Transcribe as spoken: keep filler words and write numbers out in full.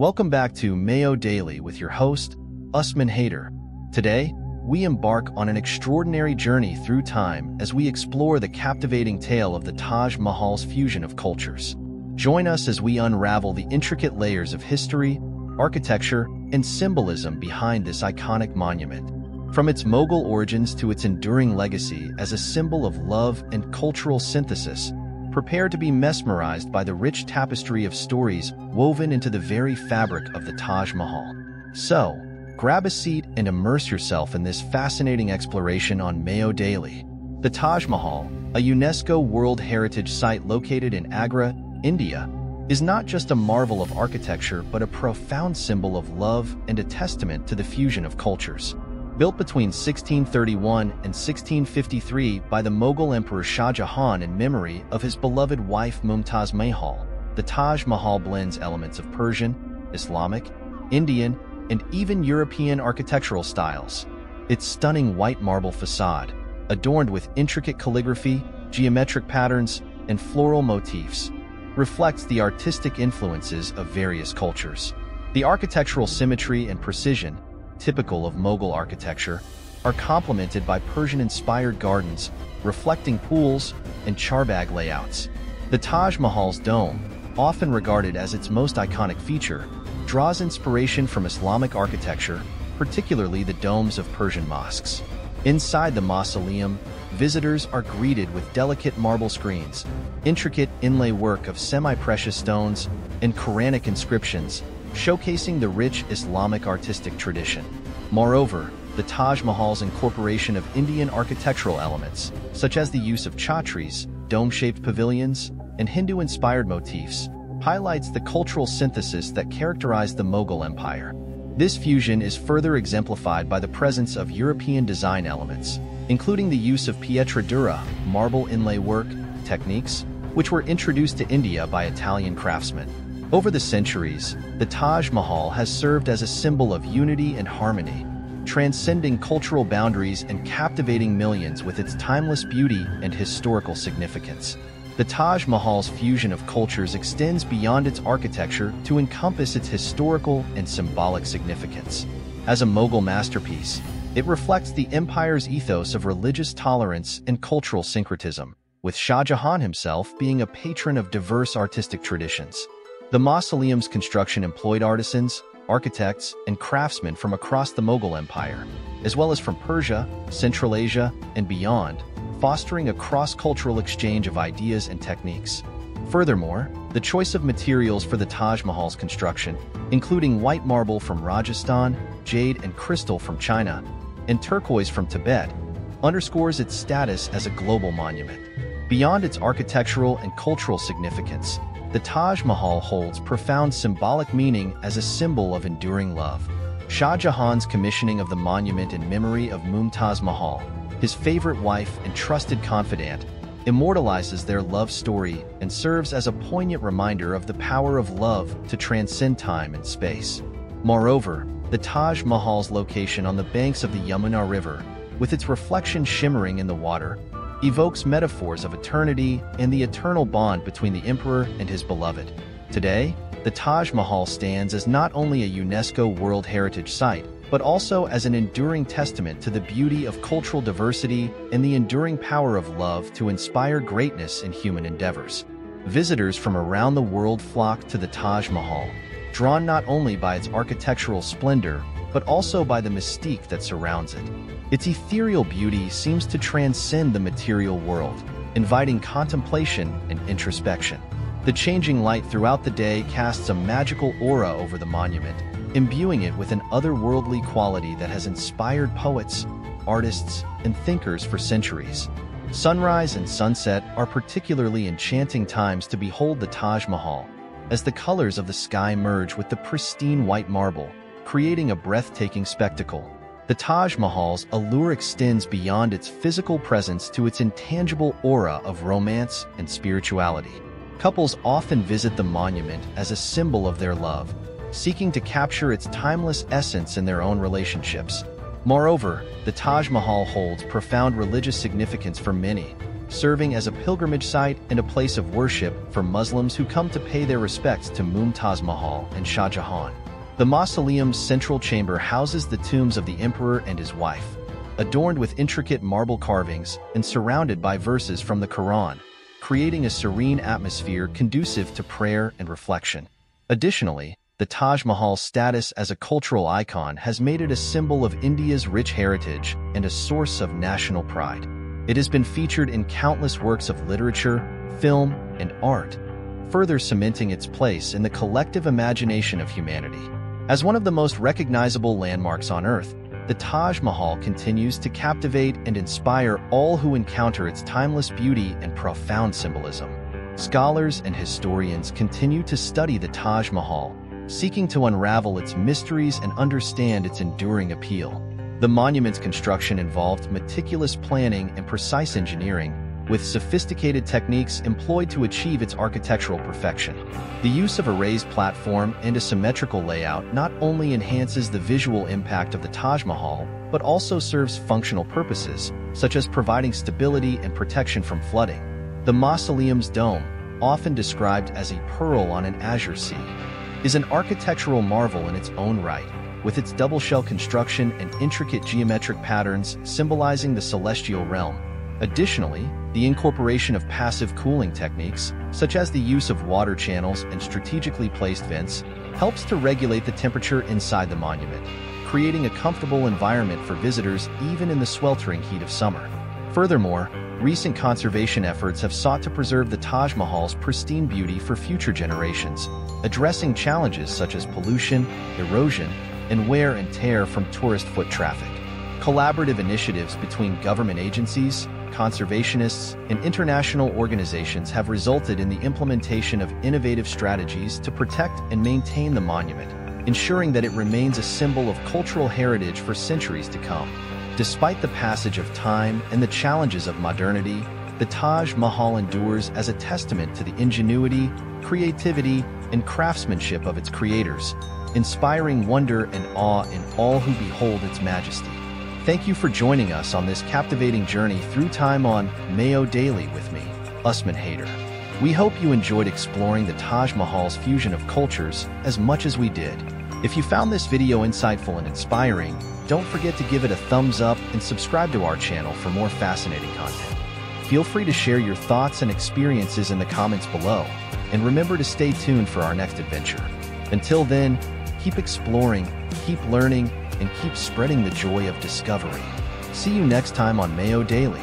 Welcome back to Mayo Daily with your host, Usman Haider. Today, we embark on an extraordinary journey through time as we explore the captivating tale of the Taj Mahal's fusion of cultures. Join us as we unravel the intricate layers of history, architecture, and symbolism behind this iconic monument. From its Mughal origins to its enduring legacy as a symbol of love and cultural synthesis, prepare to be mesmerized by the rich tapestry of stories woven into the very fabric of the Taj Mahal. So, grab a seat and immerse yourself in this fascinating exploration on Mayo Daily. The Taj Mahal, a UNESCO World Heritage Site located in Agra, India, is not just a marvel of architecture but a profound symbol of love and a testament to the fusion of cultures. Built between sixteen thirty-one and sixteen fifty-three by the Mughal Emperor Shah Jahan in memory of his beloved wife Mumtaz Mahal, the Taj Mahal blends elements of Persian, Islamic, Indian, and even European architectural styles. Its stunning white marble facade, adorned with intricate calligraphy, geometric patterns, and floral motifs, reflects the artistic influences of various cultures. The architectural symmetry and precision, typical of Mughal architecture, are complemented by Persian-inspired gardens, reflecting pools, and charbagh layouts. The Taj Mahal's dome, often regarded as its most iconic feature, draws inspiration from Islamic architecture, particularly the domes of Persian mosques. Inside the mausoleum, visitors are greeted with delicate marble screens, intricate inlay work of semi-precious stones, and Quranic inscriptions, showcasing the rich Islamic artistic tradition. Moreover, the Taj Mahal's incorporation of Indian architectural elements, such as the use of chhatris, dome-shaped pavilions, and Hindu-inspired motifs, highlights the cultural synthesis that characterized the Mughal Empire. This fusion is further exemplified by the presence of European design elements, including the use of pietra dura, marble inlay work, techniques, which were introduced to India by Italian craftsmen. Over the centuries, the Taj Mahal has served as a symbol of unity and harmony, transcending cultural boundaries and captivating millions with its timeless beauty and historical significance. The Taj Mahal's fusion of cultures extends beyond its architecture to encompass its historical and symbolic significance. As a Mughal masterpiece, it reflects the empire's ethos of religious tolerance and cultural syncretism, with Shah Jahan himself being a patron of diverse artistic traditions. The mausoleum's construction employed artisans, architects, and craftsmen from across the Mughal Empire, as well as from Persia, Central Asia, and beyond, fostering a cross-cultural exchange of ideas and techniques. Furthermore, the choice of materials for the Taj Mahal's construction, including white marble from Rajasthan, jade and crystal from China, and turquoise from Tibet, underscores its status as a global monument. Beyond its architectural and cultural significance, the Taj Mahal holds profound symbolic meaning as a symbol of enduring love. Shah Jahan's commissioning of the monument in memory of Mumtaz Mahal, his favorite wife and trusted confidant, immortalizes their love story and serves as a poignant reminder of the power of love to transcend time and space. Moreover, the Taj Mahal's location on the banks of the Yamuna River, with its reflection shimmering in the water, evokes metaphors of eternity and the eternal bond between the emperor and his beloved. Today, the Taj Mahal stands as not only a UNESCO World Heritage Site, but also as an enduring testament to the beauty of cultural diversity and the enduring power of love to inspire greatness in human endeavors. Visitors from around the world flock to the Taj Mahal, drawn not only by its architectural splendor, but also by the mystique that surrounds it. Its ethereal beauty seems to transcend the material world, inviting contemplation and introspection. The changing light throughout the day casts a magical aura over the monument, imbuing it with an otherworldly quality that has inspired poets, artists, and thinkers for centuries. Sunrise and sunset are particularly enchanting times to behold the Taj Mahal, as the colors of the sky merge with the pristine white marble, creating a breathtaking spectacle. The Taj Mahal's allure extends beyond its physical presence to its intangible aura of romance and spirituality. Couples often visit the monument as a symbol of their love, seeking to capture its timeless essence in their own relationships. Moreover, the Taj Mahal holds profound religious significance for many, serving as a pilgrimage site and a place of worship for Muslims who come to pay their respects to Mumtaz Mahal and Shah Jahan. The mausoleum's central chamber houses the tombs of the emperor and his wife, adorned with intricate marble carvings and surrounded by verses from the Quran, creating a serene atmosphere conducive to prayer and reflection. Additionally, the Taj Mahal's status as a cultural icon has made it a symbol of India's rich heritage and a source of national pride. It has been featured in countless works of literature, film, and art, further cementing its place in the collective imagination of humanity. As one of the most recognizable landmarks on Earth, the Taj Mahal continues to captivate and inspire all who encounter its timeless beauty and profound symbolism. Scholars and historians continue to study the Taj Mahal, seeking to unravel its mysteries and understand its enduring appeal. The monument's construction involved meticulous planning and precise engineering, with sophisticated techniques employed to achieve its architectural perfection. The use of a raised platform and a symmetrical layout not only enhances the visual impact of the Taj Mahal, but also serves functional purposes, such as providing stability and protection from flooding. The mausoleum's dome, often described as a pearl on an azure sea, is an architectural marvel in its own right, with its double-shell construction and intricate geometric patterns symbolizing the celestial realm. Additionally, the incorporation of passive cooling techniques, such as the use of water channels and strategically placed vents, helps to regulate the temperature inside the monument, creating a comfortable environment for visitors even in the sweltering heat of summer. Furthermore, recent conservation efforts have sought to preserve the Taj Mahal's pristine beauty for future generations, addressing challenges such as pollution, erosion, and wear and tear from tourist foot traffic. Collaborative initiatives between government agencies, conservationists, and international organizations have resulted in the implementation of innovative strategies to protect and maintain the monument, ensuring that it remains a symbol of cultural heritage for centuries to come. Despite the passage of time and the challenges of modernity, the Taj Mahal endures as a testament to the ingenuity, creativity, and craftsmanship of its creators, inspiring wonder and awe in all who behold its majesty. Thank you for joining us on this captivating journey through time on Mayo Daily with me, Usman Haider. We hope you enjoyed exploring the Taj Mahal's fusion of cultures as much as we did. If you found this video insightful and inspiring, don't forget to give it a thumbs up and subscribe to our channel for more fascinating content. Feel free to share your thoughts and experiences in the comments below, and remember to stay tuned for our next adventure. Until then, keep exploring, keep learning, and keep spreading the joy of discovery. See you next time on Mayo Daily.